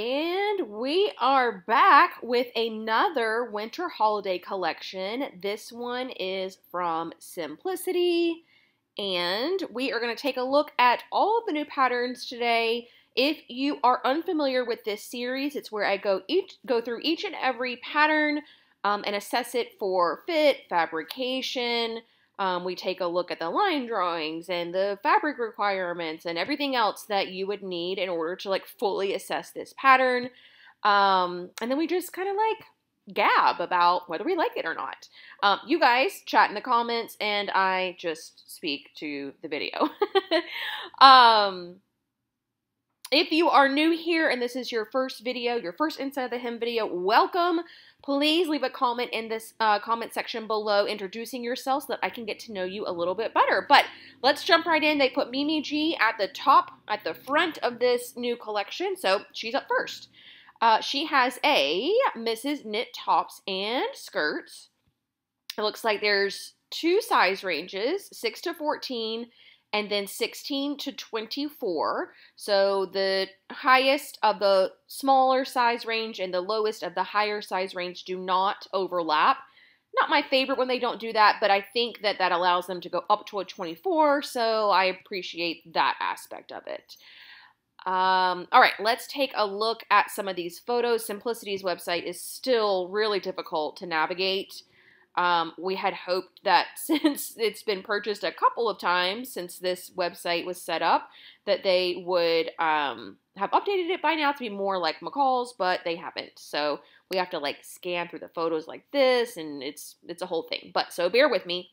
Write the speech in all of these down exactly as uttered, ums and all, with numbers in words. And we are back with another winter holiday collection. This one is from Simplicity, and we are going to take a look at all of the new patterns today. If you are unfamiliar with this series, it's where I go each go through each and every pattern um, and assess it for fit, fabrication. Um, we take a look at the line drawings and the fabric requirements and everything else that you would need in order to like fully assess this pattern. Um, and then we just kind of like gab about whether we like it or not. Um, you guys chat in the comments and I just speak to the video. um, if you are new here and this is your first video, your first Inside the Hem video, welcome. Please leave a comment in this uh, comment section below introducing yourself so that I can get to know you a little bit better. But let's jump right in. They put Mimi G at the top, at the front of this new collection, so she's up first. Uh, she has a Missus Knit Tops and Skirts. It looks like there's two size ranges, six to fourteen and then sixteen to twenty-four. So the highest of the smaller size range and the lowest of the higher size range do not overlap. Not my favorite when they don't do that, but I think that that allows them to go up to a twenty-four, so I appreciate that aspect of it. Um, all right, let's take a look at some of these photos. Simplicity's website is still really difficult to navigate. Um, we had hoped that since it's been purchased a couple of times since this website was set up, that they would um, have updated it by now to be more like McCall's, but they haven't. So we have to like scan through the photos like this, and it's it's a whole thing. But so bear with me.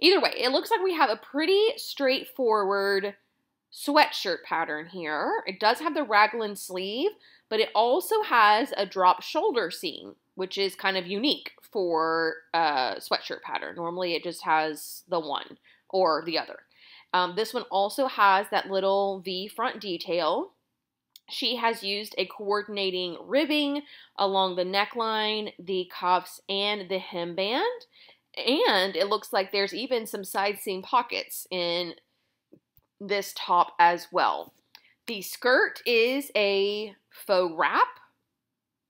Either way, it looks like we have a pretty straightforward sweatshirt pattern here. It does have the raglan sleeve, but it also has a drop shoulder seam, which is kind of unique for a sweatshirt pattern. Normally it just has the one or the other. Um, this one also has that little V front detail. She has used a coordinating ribbing along the neckline, the cuffs, and the hemband. And it looks like there's even some side seam pockets in this top as well. The skirt is a faux wrap.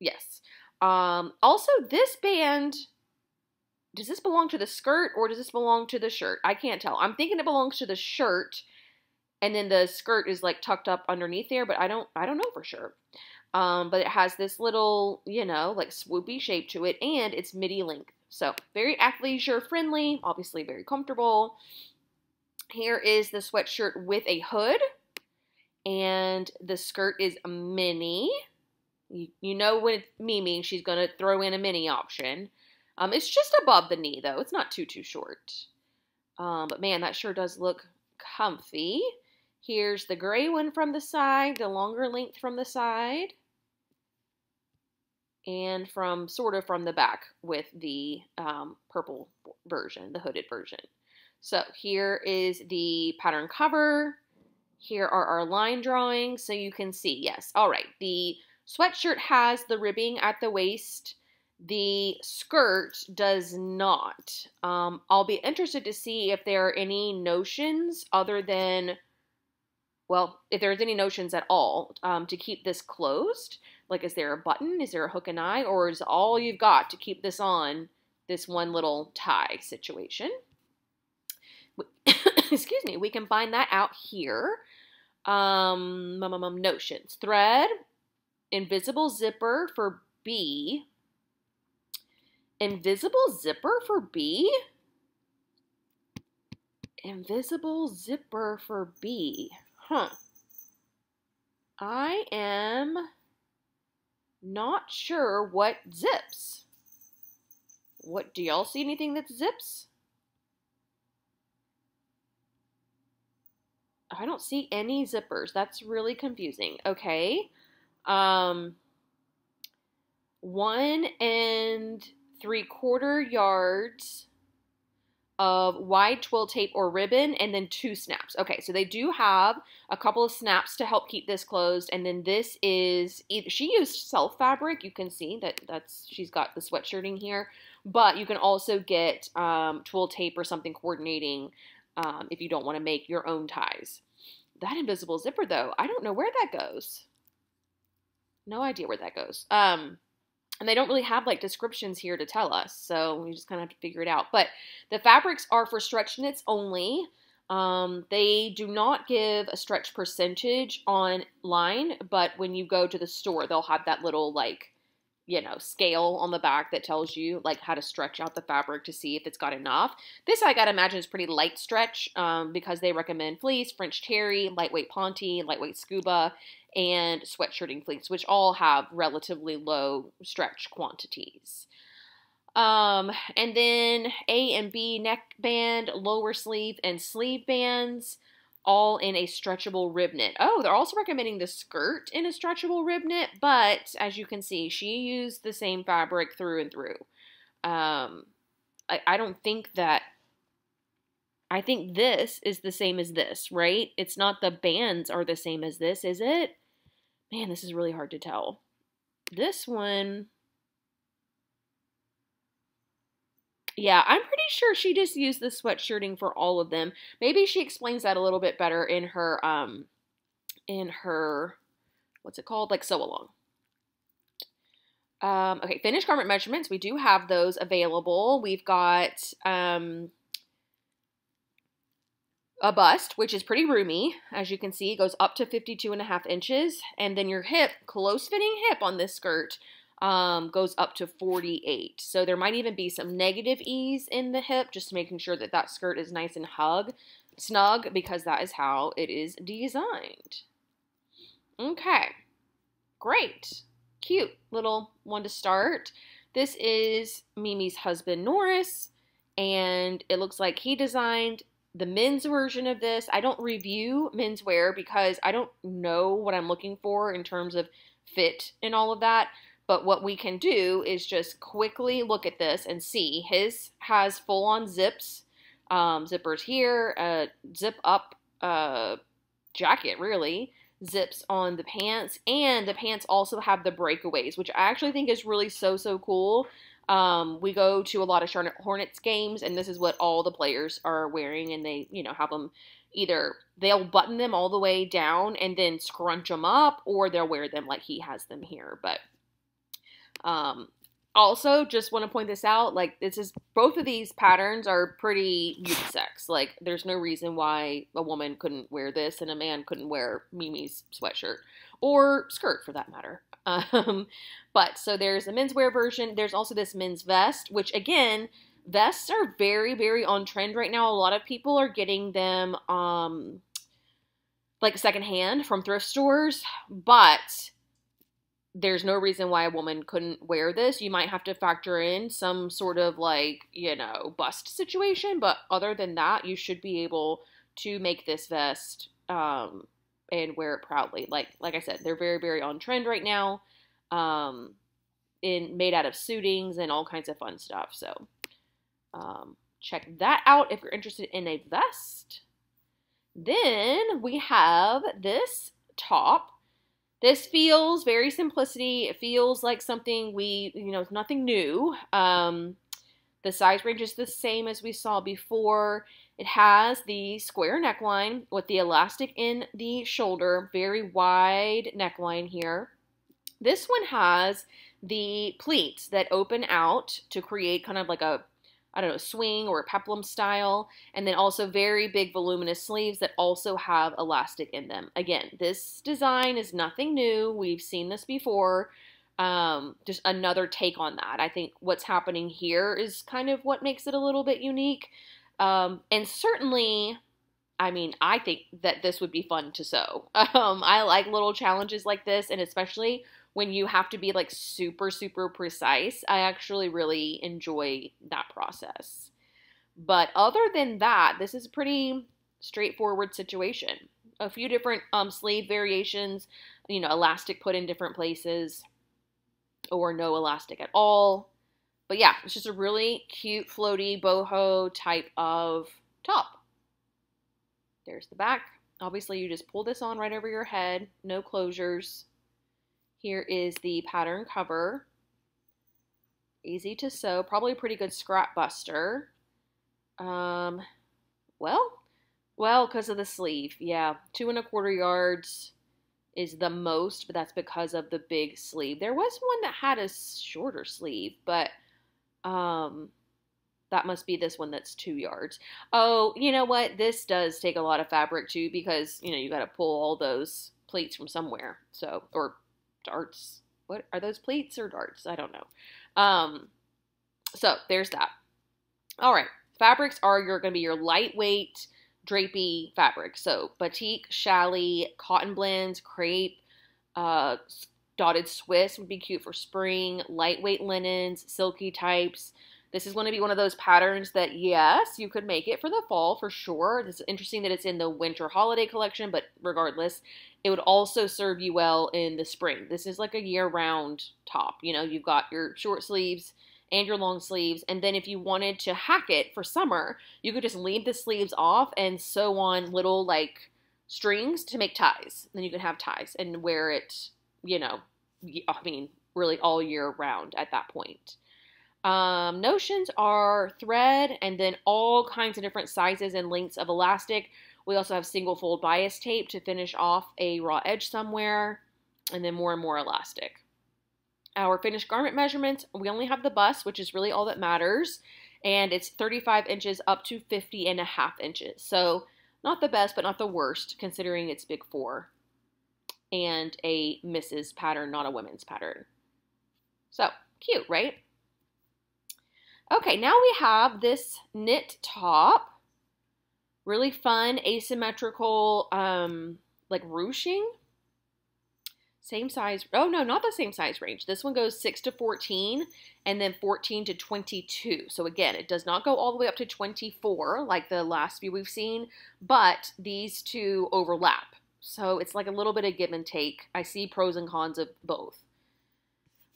Yes. Um, also, this band, does this belong to the skirt or does this belong to the shirt? I can't tell. I'm thinking it belongs to the shirt, and then the skirt is like tucked up underneath there, but I don't, I don't know for sure. Um, but it has this little, you know, like swoopy shape to it, and it's midi length. So very athleisure friendly, obviously very comfortable. Here is the sweatshirt with a hood, and the skirt is mini. You know, with Mimi, she's going to throw in a mini option. Um, it's just above the knee, though. It's not too, too short. Um, but, man, that sure does look comfy. Here's the gray one from the side, the longer length from the side. And from sort of from the back with the um, purple version, the hooded version. So here is the pattern cover. Here are our line drawings. So you can see, yes, all right, the sweatshirt has the ribbing at the waist. The skirt does not. Um, I'll be interested to see if there are any notions other than, well, if there's any notions at all um, to keep this closed. Like, is there a button? Is there a hook and eye? Or is all you've got to keep this on this one little tie situation? Excuse me. We can find that out here. Um, notions. Thread. Invisible zipper for B. Invisible zipper for B? Invisible zipper for B. Huh. I am not sure what zips. What, do y'all see anything that zips? I don't see any zippers. That's really confusing. Okay. Um, one and three quarter yards of wide twill tape or ribbon, and then two snaps. Okay, so they do have a couple of snaps to help keep this closed, and then this is, either, she used self fabric, you can see that that's, she's got the sweatshirting here, but you can also get, um, twill tape or something coordinating, um, if you don't want to make your own ties. That invisible zipper though, I don't know where that goes. No idea where that goes. Um, and they don't really have like descriptions here to tell us, so we just kind of have to figure it out. But the fabrics are for stretch knits only. Um, they do not give a stretch percentage online, but when you go to the store, they'll have that little like, you know, scale on the back that tells you like how to stretch out the fabric to see if it's got enough. This I gotta imagine is pretty light stretch, um, because they recommend fleece, French terry, lightweight ponte, lightweight scuba, and sweatshirting fleece, which all have relatively low stretch quantities. Um, and then A and B neckband, lower sleeve, and sleeve bands, all in a stretchable rib knit. Oh, they're also recommending the skirt in a stretchable rib knit, but as you can see, she used the same fabric through and through. Um, I, I don't think that, I think this is the same as this, right? It's not the bands are the same as this, is it? Man, this is really hard to tell. This one... Yeah, I'm pretty sure she just used the sweatshirting for all of them. Maybe she explains that a little bit better in her, um, in her, what's it called? Like sew along. Um, okay, finished garment measurements. We do have those available. We've got um, a bust, which is pretty roomy. As you can see, it goes up to fifty-two and a half inches. And then your hip, close fitting hip on this skirt, Um, goes up to forty-eight. So there might even be some negative ease in the hip, just making sure that that skirt is nice and hug, snug, because that is how it is designed. Okay, great. Cute little one to start. This is Mimi's husband, Norris, and it looks like he designed the men's version of this. I don't review menswear because I don't know what I'm looking for in terms of fit and all of that. But what we can do is just quickly look at this and see. His has full-on zips, um, zippers here, uh, zip-up uh, jacket, really, zips on the pants, and the pants also have the breakaways, which I actually think is really so, so cool. Um, we go to a lot of Charlotte Hornets games, and this is what all the players are wearing, and they, you know, have them either they'll button them all the way down and then scrunch them up, or they'll wear them like he has them here, but... Um, also just want to point this out, like this is, both of these patterns are pretty unisex. Like there's no reason why a woman couldn't wear this and a man couldn't wear Mimi's sweatshirt or skirt for that matter. Um, but so there's a menswear version. There's also this men's vest, which again, vests are very, very on trend right now. A lot of people are getting them, um, like secondhand from thrift stores, but there's no reason why a woman couldn't wear this. You might have to factor in some sort of like, you know, bust situation. But other than that, you should be able to make this vest um, and wear it proudly. Like like I said, they're very, very on trend right now. Um, in, made out of suitings and all kinds of fun stuff. So um, check that out if you're interested in a vest. Then we have this top. This feels very simplicity. It feels like something we, you know, it's nothing new. Um, the size range is the same as we saw before. It has the square neckline with the elastic in the shoulder, very wide neckline here. This one has the pleats that open out to create kind of like a, I don't know, swing or peplum style, and then also very big voluminous sleeves that also have elastic in them. Again, this design is nothing new. We've seen this before. Um, just another take on that. I think what's happening here is kind of what makes it a little bit unique. Um, and certainly, I mean, I think that this would be fun to sew. Um, I like little challenges like this, and especially when you have to be like super, super precise. I actually really enjoy that process. But other than that, this is a pretty straightforward situation. A few different um, sleeve variations, you know, elastic put in different places or no elastic at all. But yeah, it's just a really cute floaty boho type of top. There's the back. Obviously you just pull this on right over your head, no closures. Here is the pattern cover, easy to sew, probably a pretty good scrap buster. Um, well, well, because of the sleeve, yeah, two and a quarter yards, is the most, but that's because of the big sleeve. There was one that had a shorter sleeve, but um, that must be this one that's two yards. Oh, you know what? This does take a lot of fabric too, because, you know, you got to pull all those pleats from somewhere. So, or darts. What are those, pleats or darts? I don't know. Um, so there's that. All right. Fabrics are you're going to be your lightweight drapey fabric. So batik, challis, cotton blends, crepe, uh, dotted Swiss would be cute for spring, lightweight linens, silky types. This is going to be one of those patterns that, yes, you could make it for the fall for sure. It's interesting that it's in the winter holiday collection, but regardless, it would also serve you well in the spring. This is like a year-round top. You know, you've got your short sleeves and your long sleeves, and then if you wanted to hack it for summer, you could just leave the sleeves off and sew on little, like, strings to make ties. Then you could have ties and wear it, you know, I mean, really all year round at that point. Um, notions are thread and then all kinds of different sizes and lengths of elastic. We also have single fold bias tape to finish off a raw edge somewhere, and then more and more elastic. Our finished garment measurements, we only have the bust, which is really all that matters, and it's thirty-five inches up to fifty and a half inches. So not the best, but not the worst, considering it's big four and a missus pattern, not a women's pattern. So cute, right? Okay, now we have this knit top. Really fun, asymmetrical, um, like ruching. Same size. Oh, no, not the same size range. This one goes six to fourteen and then fourteen to twenty-two. So, again, it does not go all the way up to twenty-four like the last few we've seen, but these two overlap. So, it's like a little bit of give and take. I see pros and cons of both.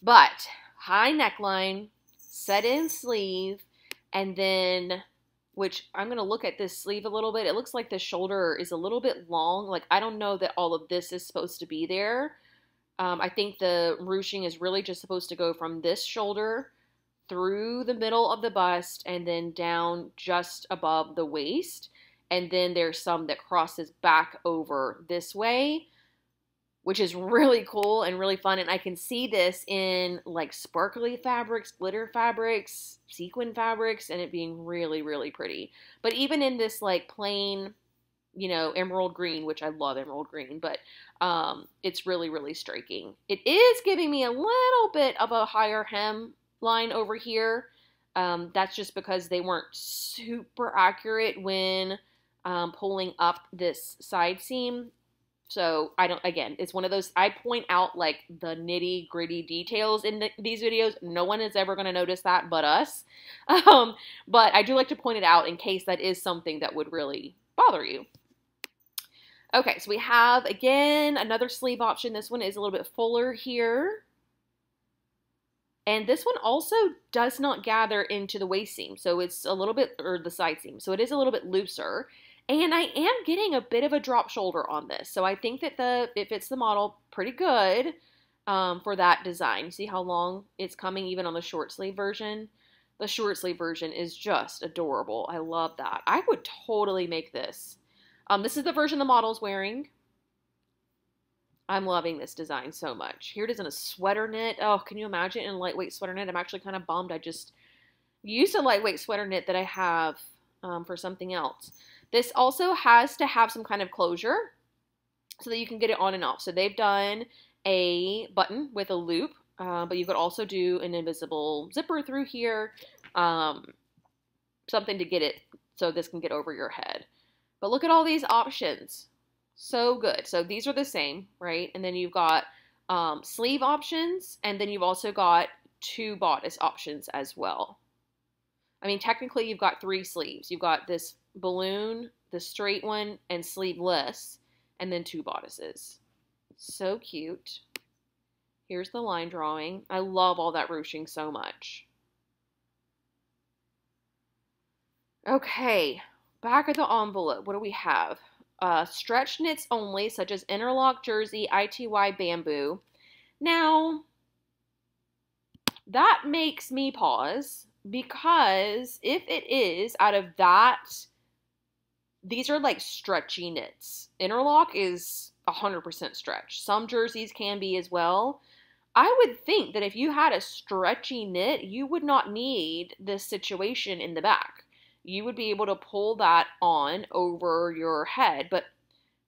But high neckline, set-in sleeve, and then, which I'm going to look at this sleeve a little bit. It looks like the shoulder is a little bit long. Like, I don't know that all of this is supposed to be there. Um, I think the ruching is really just supposed to go from this shoulder through the middle of the bust and then down just above the waist. And then there's some that crosses back over this way, which is really cool and really fun. And I can see this in like sparkly fabrics, glitter fabrics, sequin fabrics, and it being really, really pretty. But even in this like plain, you know, emerald green, which I love emerald green, but um, it's really, really striking. It is giving me a little bit of a higher hem line over here. Um, that's just because they weren't super accurate when um, pulling up this side seam. So I don't, again, it's one of those, I point out like the nitty gritty details in the, these videos. No one is ever going to notice that but us. Um, but I do like to point it out in case that is something that would really bother you. Okay, so we have, again, another sleeve option. This one is a little bit fuller here. And this one also does not gather into the waist seam. So it's a little bit, or the side seam. So it is a little bit looser. And I am getting a bit of a drop shoulder on this. So I think that the it fits the model pretty good um, for that design. See how long it's coming even on the short sleeve version? The short sleeve version is just adorable. I love that. I would totally make this. Um, this is the version the model's wearing. I'm loving this design so much. Here it is in a sweater knit. Oh, can you imagine in a lightweight sweater knit? I'm actually kind of bummed. I just used a lightweight sweater knit that I have um, for something else. This also has to have some kind of closure so that you can get it on and off. So they've done a button with a loop, uh, but you could also do an invisible zipper through here, um, something to get it so this can get over your head. But look at all these options. So good. So these are the same, right? And then you've got um, sleeve options, and then you've also got two bodice options as well. I mean, technically you've got three sleeves. You've got this balloon, the straight one, and sleeveless, and then two bodices. So cute. Here's the line drawing. I love all that ruching so much. Okay, back of the envelope. What do we have? Uh, stretch knits only, such as interlock, jersey, I T Y, bamboo. Now, that makes me pause, because if it is out of that, these are like stretchy knits. Interlock is one hundred percent stretch. Some jerseys can be as well. I would think that if you had a stretchy knit, you would not need this situation in the back. You would be able to pull that on over your head, but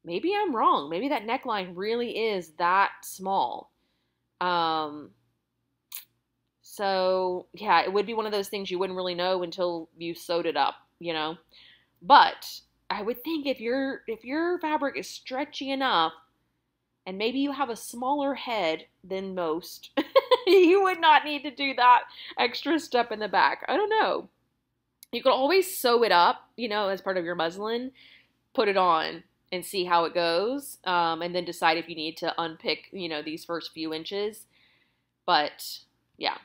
maybe I'm wrong. Maybe that neckline really is that small. Um, so, yeah, it would be one of those things you wouldn't really know until you sewed it up, you know? But I would think if your if your fabric is stretchy enough, and maybe you have a smaller head than most, you would not need to do that extra step in the back. I don't know. You could always sew it up, you know, as part of your muslin, put it on and see how it goes, um, and then decide if you need to unpick, you know, these first few inches. But, yeah,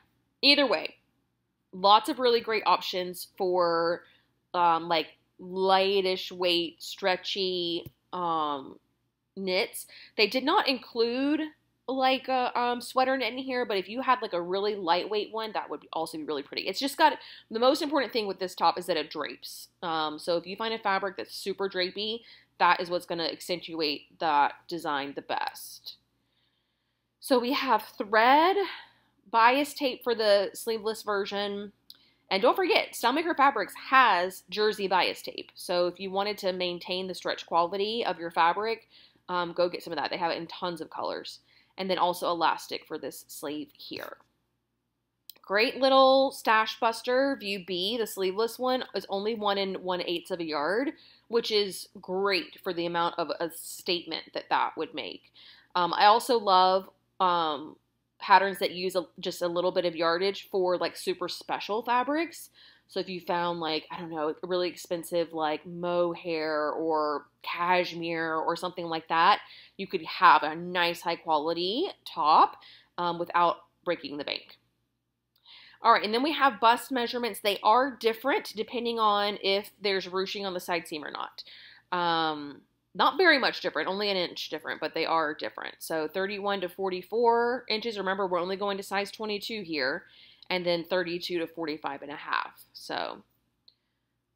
either way, lots of really great options for, um, like, lightish weight, stretchy, um, knits. They did not include like a um, sweater knit in here, but if you had like a really lightweight one, that would also be really pretty. It's just got, the most important thing with this top is that it drapes. Um, so if you find a fabric that's super drapey, that is what's going to accentuate that design the best. So we have thread, bias tape for the sleeveless version, and don't forget, Stylemaker Fabrics has jersey bias tape. So if you wanted to maintain the stretch quality of your fabric, Um, go get some of that. They have it in tons of colors. And then also elastic for this sleeve here. Great little stash buster. View B, the sleeveless one, is only one and one eighth of a yard, which is great for the amount of a statement that that would make. Um, I also love um, patterns that use a, just a little bit of yardage for like super special fabrics. So if you found like, I don't know, really expensive like mohair or cashmere or something like that, you could have a nice high quality top um, without breaking the bank. All right, and then we have bust measurements. They are different depending on if there's ruching on the side seam or not. Um, not very much different, only an inch different, but they are different. So thirty-one to forty-four inches. Remember, we're only going to size twenty-two here. And then thirty-two to forty-five and a half. So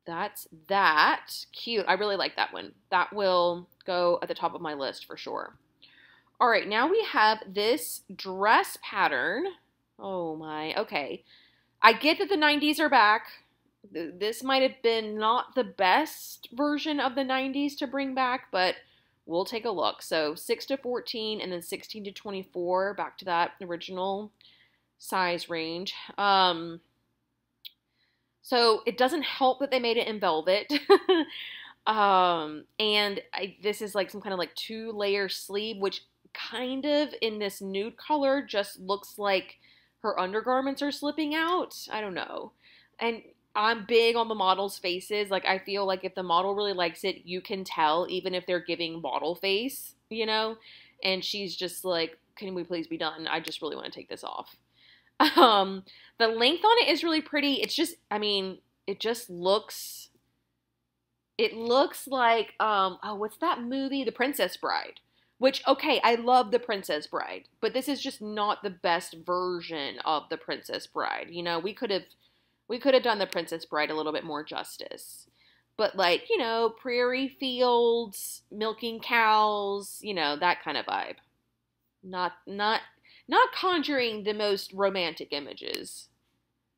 that's that. Cute. I really like that one. That will go at the top of my list for sure. All right, now we have this dress pattern. Oh my, okay. I get that the nineties are back. This might have been not the best version of the nineties to bring back, but we'll take a look. So six to fourteen and then sixteen to twenty-four, back to that original size range. Um, so it doesn't help that they made it in velvet. um, and I, this is like some kind of like two layer sleeve, which kind of in this nude color just looks like her undergarments are slipping out. I don't know. And I'm big on the models' faces. Like I feel like if the model really likes it, you can tell even if they're giving model face, you know, and she's just like, can we please be done? I just really want to take this off. Um, the length on it is really pretty. It's just, I mean, it just looks, it looks like, um, oh, what's that movie? The Princess Bride, which, okay, I love The Princess Bride, but this is just not the best version of The Princess Bride. You know, we could have, we could have done The Princess Bride a little bit more justice, but like, you know, prairie fields, milking cows, you know, that kind of vibe. Not, not, not conjuring the most romantic images,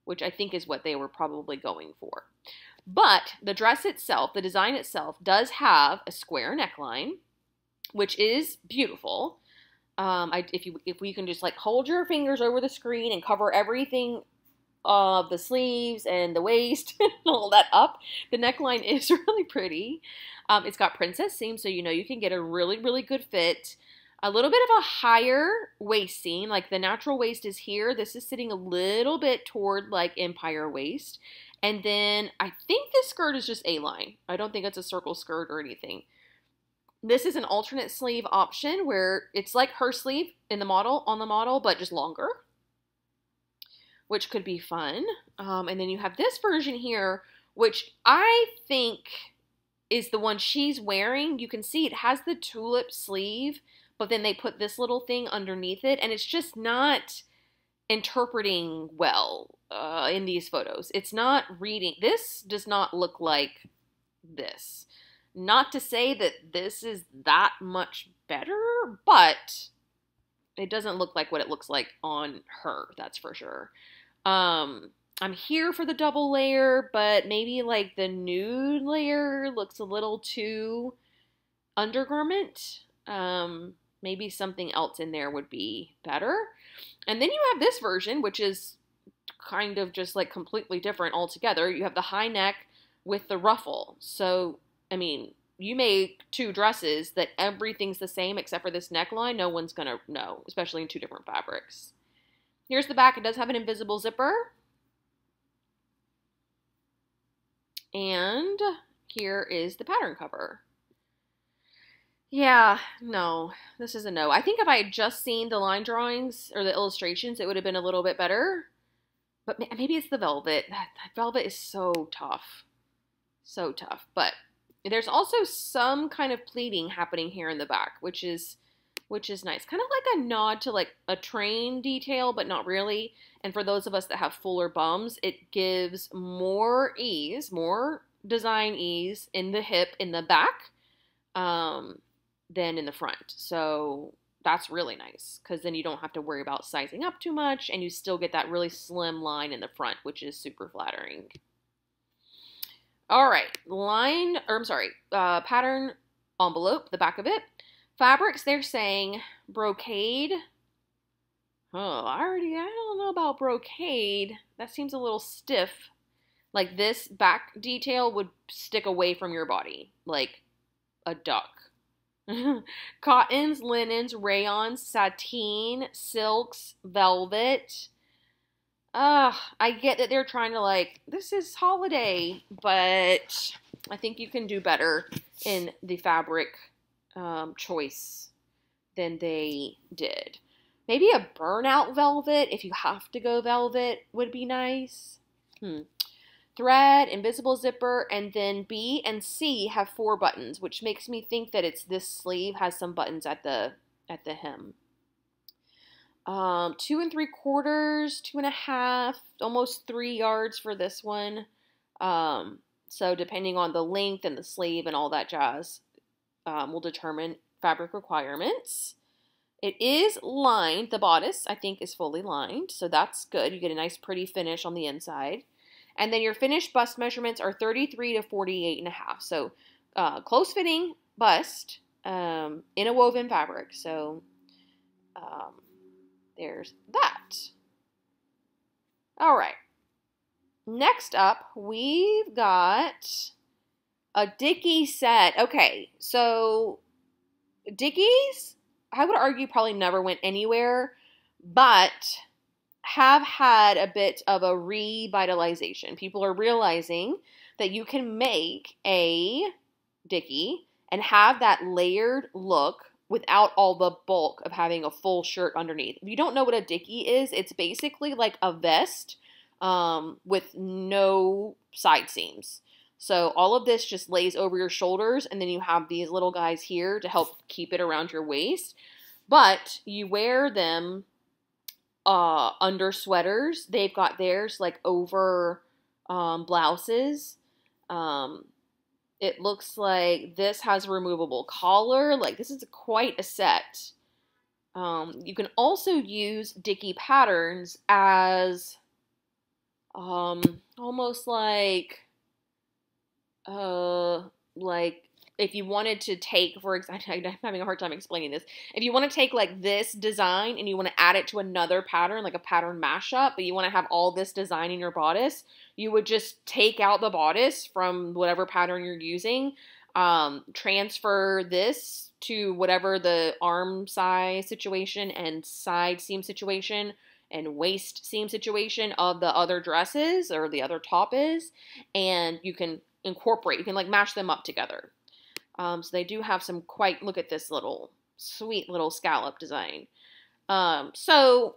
which I think is what they were probably going for. But the dress itself, the design itself, does have a square neckline, which is beautiful. Um, I, if you, if we can just like hold your fingers over the screen and cover everything of the sleeves and the waist and all that up, the neckline is really pretty. Um, it's got princess seams, so you know you can get a really, really good fit. A little bit of a higher waist seam, like the natural waist is here. This is sitting a little bit toward like empire waist. And then I think this skirt is just A-line. I don't think it's a circle skirt or anything. This is an alternate sleeve option where it's like her sleeve in the model, on the model, but just longer, which could be fun. Um, and then you have this version here, which I think is the one she's wearing. You can see it has the tulip sleeve, but then they put this little thing underneath it, and it's just not interpreting well uh, in these photos. It's not reading. This does not look like this. Not to say that this is that much better, but it doesn't look like what it looks like on her, that's for sure. Um, I'm here for the double layer, but maybe like the nude layer looks a little too undergarment. Um, maybe something else in there would be better. And then you have this version, which is kind of just like completely different altogether. You have the high neck with the ruffle. So, I mean, you make two dresses that everything's the same except for this neckline. No one's going to know, especially in two different fabrics. Here's the back. It does have an invisible zipper. And here is the pattern cover. Yeah, no, this is a no. I think if I had just seen the line drawings or the illustrations, it would have been a little bit better. But maybe it's the velvet. That, that velvet is so tough. So tough. But there's also some kind of pleating happening here in the back, which is which is nice. Kind of like a nod to like a train detail, but not really. And for those of us that have fuller bums, it gives more ease, more design ease in the hip, in the back, um, than in the front. So that's really nice, because then you don't have to worry about sizing up too much, and you still get that really slim line in the front, which is super flattering. All right, line, or I'm sorry, uh, pattern envelope, the back of it. Fabrics, they're saying brocade. Oh, I already, I don't know about brocade. That seems a little stiff. Like this back detail would stick away from your body, like a duck. Cottons, linens, rayons, sateen, silks, velvet. Ugh, I get that they're trying to like, this is holiday, but I think you can do better in the fabric um, choice than they did. Maybe a burnout velvet, if you have to go velvet, would be nice. Hmm. Thread, invisible zipper, and then B and C have four buttons, which makes me think that it's this sleeve has some buttons at the at the hem. Um, two and three quarters, two and a half, almost three yards for this one. Um, so depending on the length and the sleeve and all that jazz, um, will determine fabric requirements. It is lined. The bodice, I think, is fully lined, so that's good. You get a nice, pretty finish on the inside. And then your finished bust measurements are thirty-three to forty-eight and a half. So uh, close fitting bust um, in a woven fabric. So um, there's that. All right. Next up, we've got a Dickie set. Okay, so Dickies, I would argue, probably never went anywhere, but have had a bit of a revitalization. People are realizing that you can make a Dickie and have that layered look without all the bulk of having a full shirt underneath. If you don't know what a Dickie is, it's basically like a vest um, with no side seams. So all of this just lays over your shoulders, and then you have these little guys here to help keep it around your waist. But you wear them Uh, under sweaters. They've got theirs like over um, blouses. Um, it looks like this has a removable collar. Like this is quite a set. Um, you can also use Dickie patterns as um, almost like uh, like if you wanted to take, for example, I'm having a hard time explaining this. If you want to take like this design and you want to add it to another pattern, like a pattern mashup, but you want to have all this design in your bodice, you would just take out the bodice from whatever pattern you're using, um, transfer this to whatever the arm size situation and side seam situation and waist seam situation of the other dresses or the other top is, and you can incorporate, you can like mash them up together. Um, so they do have some quite, look at this little, sweet little scallop design. Um, so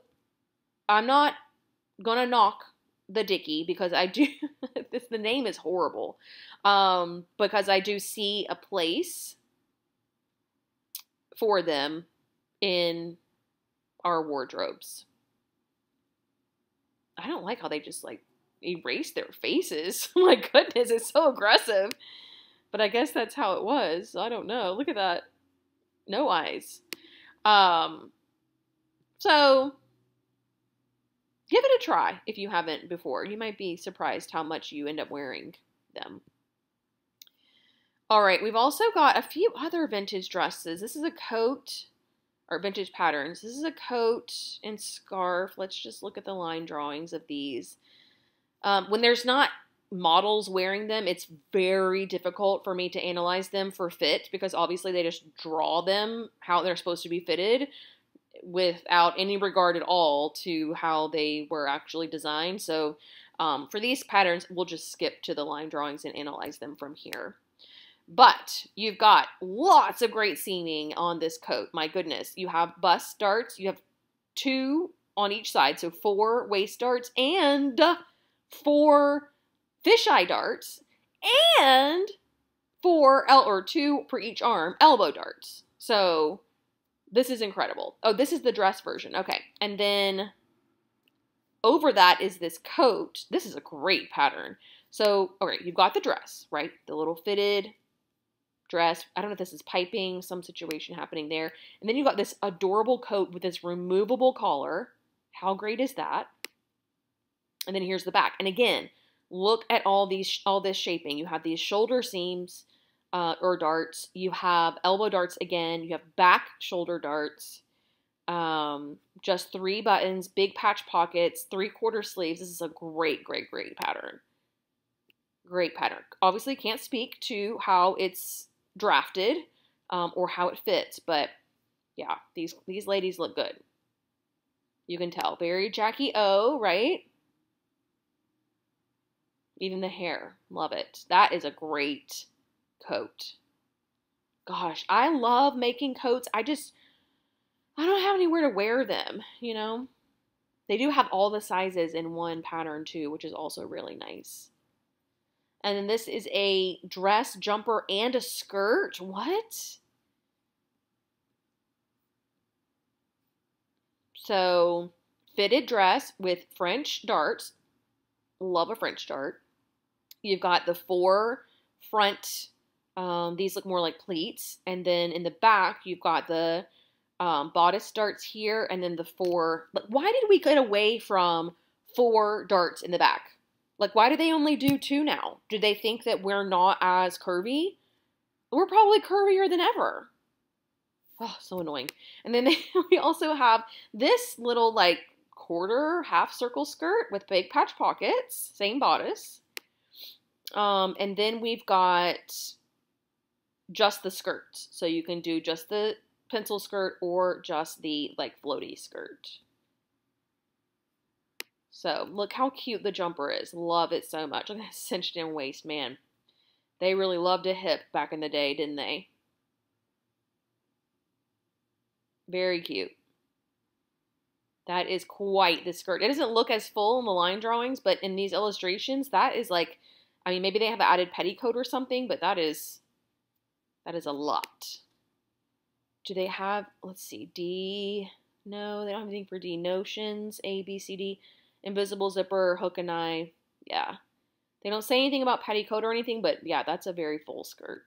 I'm not going to knock the Dickie because I do, this, the name is horrible, um, because I do see a place for them in our wardrobes. I don't like how they just like erase their faces. My goodness, it's so aggressive. But I guess that's how it was. I don't know. Look at that. no eyes. Um, so give it a try if you haven't before. You might be surprised how much you end up wearing them. All right, we've also got a few other vintage dresses. This is a coat, or vintage patterns. This is a coat and scarf. Let's just look at the line drawings of these. Um, when there's not models wearing them, it's very difficult for me to analyze them for fit, because obviously they just draw them how they're supposed to be fitted without any regard at all to how they were actually designed. So um, for these patterns, we'll just skip to the line drawings and analyze them from here. But you've got lots of great seaming on this coat. My goodness, you have bust darts, you have two on each side, so four waist darts and four fisheye darts, and four el or two for each arm elbow darts. So this is incredible. Oh, this is the dress version. Okay, and then over that is this coat. This is a great pattern. So, okay, you've got the dress, right? The little fitted dress. I don't know if this is piping, some situation happening there. And then you've got this adorable coat with this removable collar. How great is that? And then here's the back. And again, look at all these, all this shaping. You have these shoulder seams uh, or darts. You have elbow darts again. You have back shoulder darts. Um, just three buttons, big patch pockets, three quarter sleeves. This is a great, great, great pattern. Great pattern. Obviously, can't speak to how it's drafted um, or how it fits, but yeah, these these ladies look good. You can tell, very Jackie O, right? Even the hair. Love it. That is a great coat. Gosh, I love making coats. I just, I don't have anywhere to wear them, you know? They do have all the sizes in one pattern too, which is also really nice. And then this is a dress, jumper, and a skirt. What? So, fitted dress with French darts. Love a French dart. You've got the four front, um, these look more like pleats, and then in the back you've got the um, bodice darts here, and then the four, like, why did we get away from four darts in the back? Like, why do they only do two now? Do they think that we're not as curvy? We're probably curvier than ever. Oh, so annoying. And then they, we also have this little, like, quarter half circle skirt with big patch pockets, same bodice. Um, and then we've got just the skirts. So you can do just the pencil skirt or just the, like, floaty skirt. So look how cute the jumper is. Love it so much. Look at that cinched in waist, man. They really loved a hip back in the day, didn't they? Very cute. That is quite the skirt. It doesn't look as full in the line drawings, but in these illustrations, that is like, I mean, maybe they have an added petticoat or something, but that is, that is a lot. Do they have, let's see, D, no, they don't have anything for D. Notions, A, B, C, D. Invisible zipper, hook and eye, yeah. They don't say anything about petticoat or anything, but yeah, that's a very full skirt.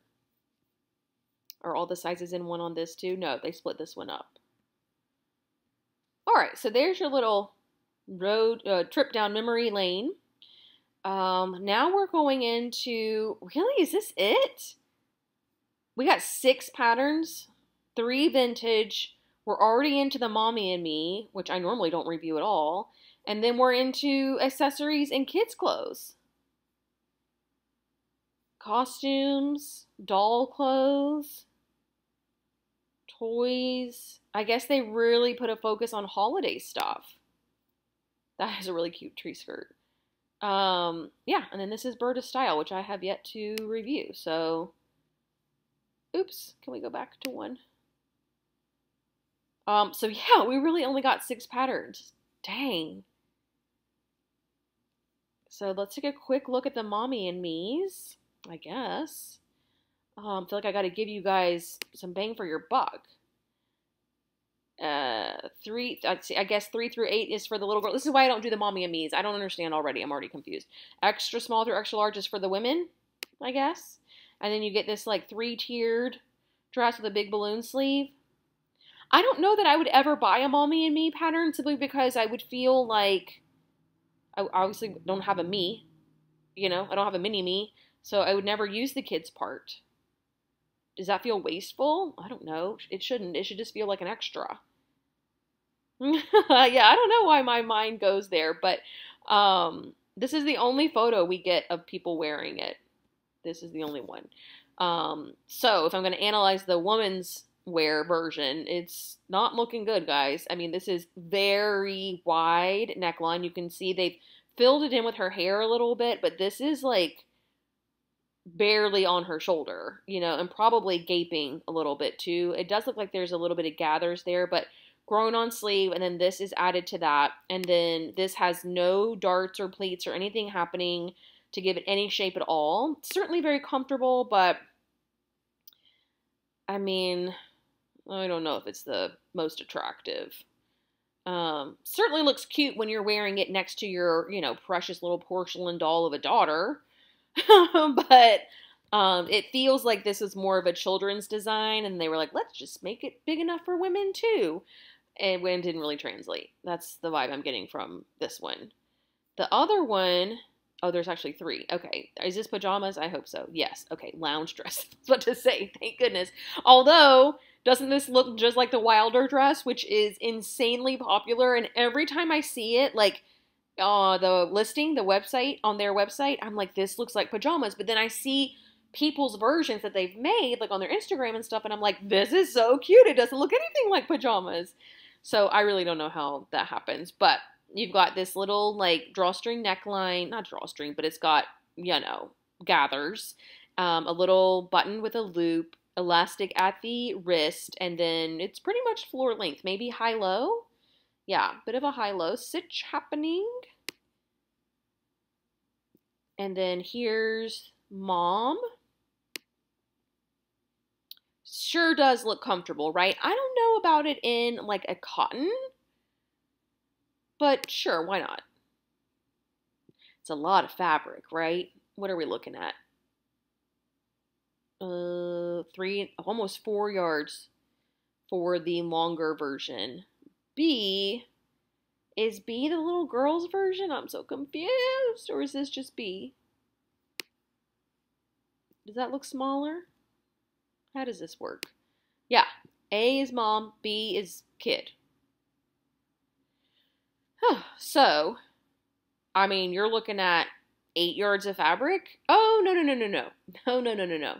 Are all the sizes in one on this too? No, they split this one up. All right, so there's your little road uh, trip down memory lane. Um, now we're going into, really, is this it? We got six patterns, three vintage. We're already into the Mommy and Me, which I normally don't review at all. And then we're into accessories and kids' clothes. Costumes, doll clothes, toys. I guess they really put a focus on holiday stuff. That is a really cute tree skirt. Um, yeah, and then this is Burda Style, which I have yet to review. So, oops, can we go back to one? Um, so yeah, we really only got six patterns. Dang. So let's take a quick look at the Mommy and Me's, I guess. I um, feel like I got to give you guys some bang for your buck. Uh, three, I'd say, I guess three through eight is for the little girl. This is why I don't do the Mommy and Me's. I don't understand already. I'm already confused. Extra small through extra large is for the women, I guess. And then you get this like three-tiered dress with a big balloon sleeve. I don't know that I would ever buy a Mommy and Me pattern simply because I would feel like I obviously don't have a me, you know, I don't have a mini me, so I would never use the kids part. Does that feel wasteful? I don't know. It shouldn't. It should just feel like an extra. Yeah, I don't know why my mind goes there, but um, this is the only photo we get of people wearing it. This is the only one. Um, so if I'm going to analyze the woman's wear version, it's not looking good, guys. I mean, this is very wide neckline. You can see they've filled it in with her hair a little bit, but this is like barely on her shoulder, you know, and probably gaping a little bit too. It does look like there's a little bit of gathers there, but grown on sleeve, and then this is added to that, and then this has no darts or pleats or anything happening to give it any shape at all. It's certainly very comfortable, but I mean, I don't know if it's the most attractive. Um, certainly looks cute when you're wearing it next to your, you know, precious little porcelain doll of a daughter. But um, it feels like this is more of a children's design, and they were like, let's just make it big enough for women too. And when it didn't really translate. That's the vibe I'm getting from this one. The other one, oh, there's actually three. Okay. Is this pajamas? I hope so. Yes. Okay. Lounge dress. That's what to say. Thank goodness. Although, doesn't this look just like the Wilder dress, which is insanely popular? And every time I see it, like, uh, the listing, the website, on their website, I'm like, this looks like pajamas. But then I see people's versions that they've made, like on their Instagram and stuff, and I'm like, this is so cute. It doesn't look anything like pajamas. So I really don't know how that happens. But you've got this little, like, drawstring neckline, not drawstring, but it's got, you know, gathers, um, a little button with a loop, elastic at the wrist, and then it's pretty much floor length, maybe high-low. Yeah, bit of a high-low stitch happening. And then here's Mom. Sure does look comfortable, right? I don't know about it in, like, a cotton, but sure, why not? It's a lot of fabric, right? What are we looking at? Uh, three, almost four yards for the longer version. B, is B the little girl's version? I'm so confused. Or is this just B? Does that look smaller? How does this work? Yeah, A is Mom, B is Kid. So, I mean, you're looking at eight yards of fabric. Oh, no, no, no, no, no. No, no, no, no, no.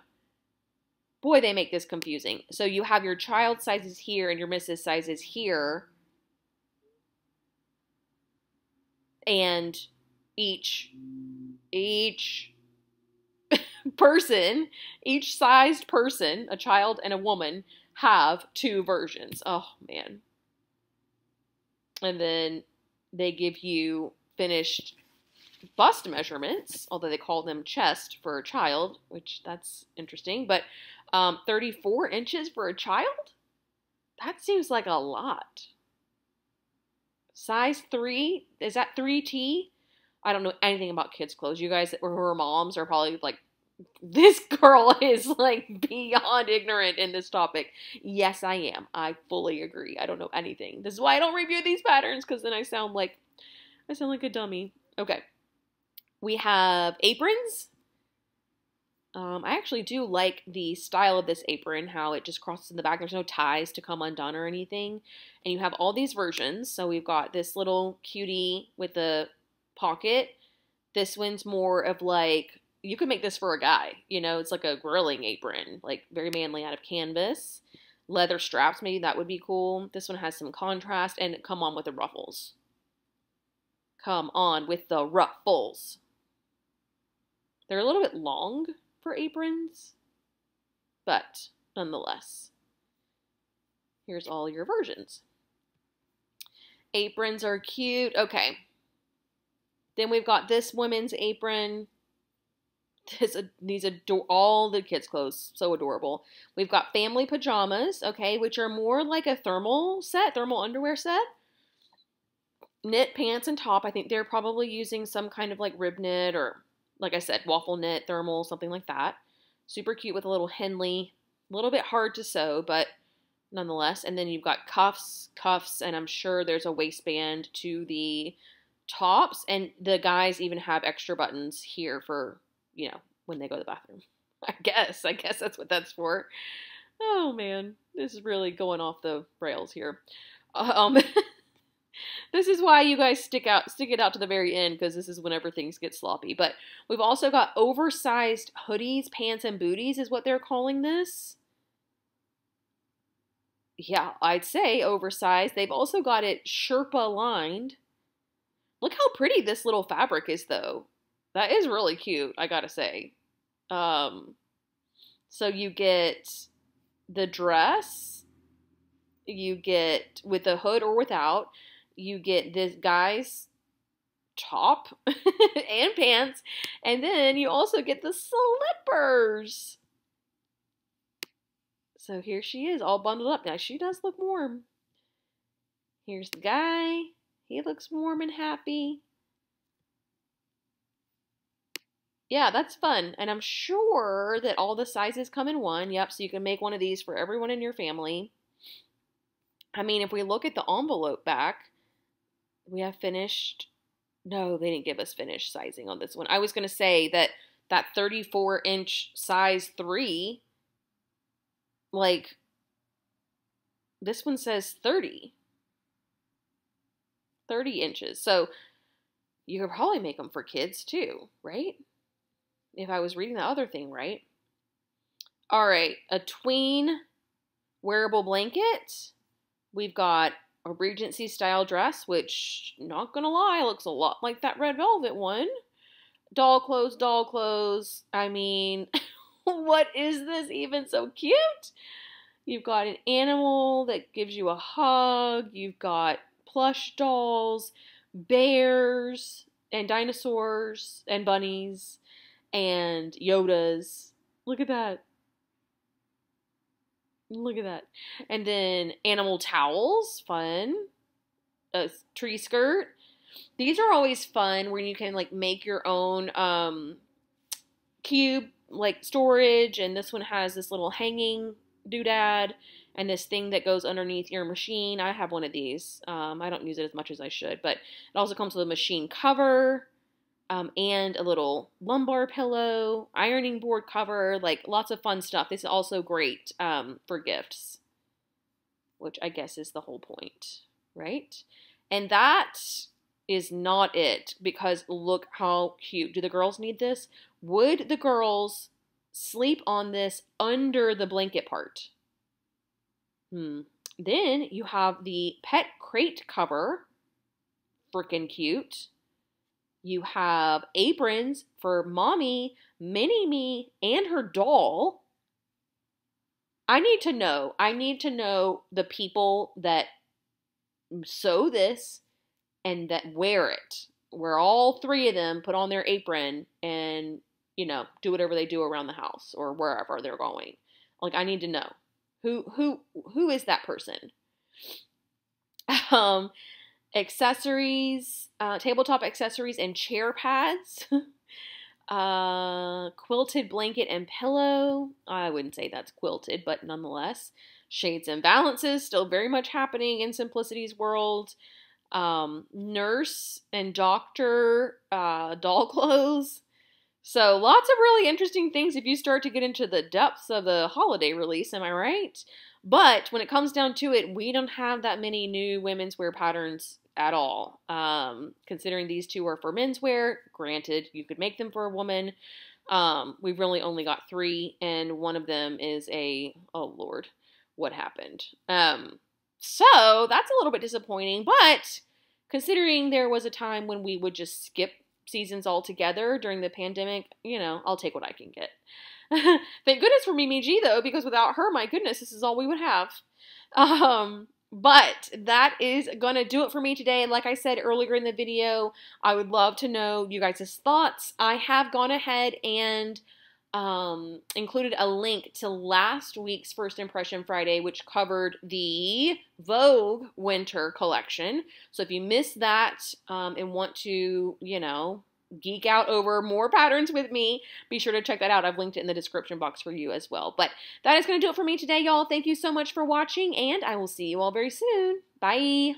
Boy, they make this confusing. So you have your child sizes here and your missus sizes here. And each, each person, each sized person, a child and a woman, have two versions. Oh, man. And then they give you finished bust measurements, although they call them chest for a child, which that's interesting. But um, thirty-four inches for a child? That seems like a lot. Size three? Is that three T? I don't know anything about kids' clothes. You guys who are moms are probably like, this girl is like beyond ignorant in this topic. Yes, I am. I fully agree. I don't know anything. This is why I don't review these patterns, because then I sound like I sound like a dummy. Okay. We have aprons. Um, I actually do like the style of this apron, how it just crosses in the back. There's no ties to come undone or anything. And you have all these versions. So we've got this little cutie with the pocket. This one's more of like, you could make this for a guy, you know, it's like a grilling apron, like very manly out of canvas, leather straps. Maybe that would be cool. This one has some contrast, and come on with the ruffles. Come on with the ruffles. They're a little bit long for aprons, but nonetheless, here's all your versions. Aprons are cute. Okay. Then we've got this woman's apron. This, these adore all the kids' clothes, so adorable. We've got family pajamas, okay, which are more like a thermal set, thermal underwear set. Knit pants and top. I think they're probably using some kind of like rib knit or, like I said, waffle knit, thermal, something like that. Super cute with a little Henley. A little bit hard to sew, but nonetheless. And then you've got cuffs, cuffs, and I'm sure there's a waistband to the tops. And the guys even have extra buttons here for, you know, when they go to the bathroom. I guess. I guess that's what that's for. Oh, man. This is really going off the rails here. Um, this is why you guys stick out, stick it out to the very end, because this is whenever things get sloppy. But we've also got oversized hoodies, pants, and booties is what they're calling this. Yeah, I'd say oversized. They've also got it Sherpa lined. Look how pretty this little fabric is, though. That is really cute, I gotta say. Um, so you get the dress, you get with the hood or without, you get this guy's top and pants, and then you also get the slippers. So here she is, all bundled up. Now she does look warm. Here's the guy. He looks warm and happy. Yeah, that's fun. And I'm sure that all the sizes come in one. Yep, so you can make one of these for everyone in your family. I mean, if we look at the envelope back, we have finished. No, they didn't give us finished sizing on this one. I was going to say that that thirty-four inch size three, like, this one says thirty inches. So you could probably make them for kids too, right? If I was reading the other thing right. All right, a tween wearable blanket. We've got a Regency style dress, which, not gonna lie, looks a lot like that red velvet one. Doll clothes, doll clothes. I mean, what is this even? So cute. You've got an animal that gives you a hug. You've got plush dolls, bears, and dinosaurs, and bunnies, and Yodas. Look at that. Look at that. And then animal towels, fun. A tree skirt. These are always fun when you can, like, make your own um, cube, like, storage. And this one has this little hanging doodad and this thing that goes underneath your machine. I have one of these. Um, I don't use it as much as I should, but it also comes with a machine cover. Um, and a little lumbar pillow, ironing board cover, like lots of fun stuff. This is also great um, for gifts, which I guess is the whole point, right? And that is not it, because look how cute. Do the girls need this? Would the girls sleep on this under the blanket part? Hmm. Then you have the pet crate cover. Freaking cute. You have aprons for Mommy, Mini-Me, and her doll. I need to know. I need to know the people that sew this and that wear it. Where all three of them put on their apron and, you know, do whatever they do around the house or wherever they're going. Like, I need to know. Who who who is that person? Um... Accessories, uh, tabletop accessories and chair pads, uh, quilted blanket and pillow. I wouldn't say that's quilted, but nonetheless, shades and balances still very much happening in Simplicity's world. Um, nurse and doctor, uh, doll clothes. So lots of really interesting things if you start to get into the depths of the holiday release, am I right? But when it comes down to it, we don't have that many new women's wear patterns at all. Um, considering these two are for menswear, granted, you could make them for a woman. Um, we've really only got three, and one of them is a, oh Lord, what happened? Um, so that's a little bit disappointing, but considering there was a time when we would just skip seasons altogether during the pandemic, you know, I'll take what I can get. Thank goodness for Mimi G, though, because without her, my goodness, this is all we would have. Um, but that is going to do it for me today. Like I said earlier in the video, I would love to know you guys' thoughts. I have gone ahead and um, included a link to last week's First Impression Friday, which covered the Vogue winter collection. So if you missed that um, and want to, you know, geek out over more patterns with me, be sure to check that out. I've linked it in the description box for you as well. But that is going to do it for me today, y'all. Thank you so much for watching, and I will see you all very soon. Bye!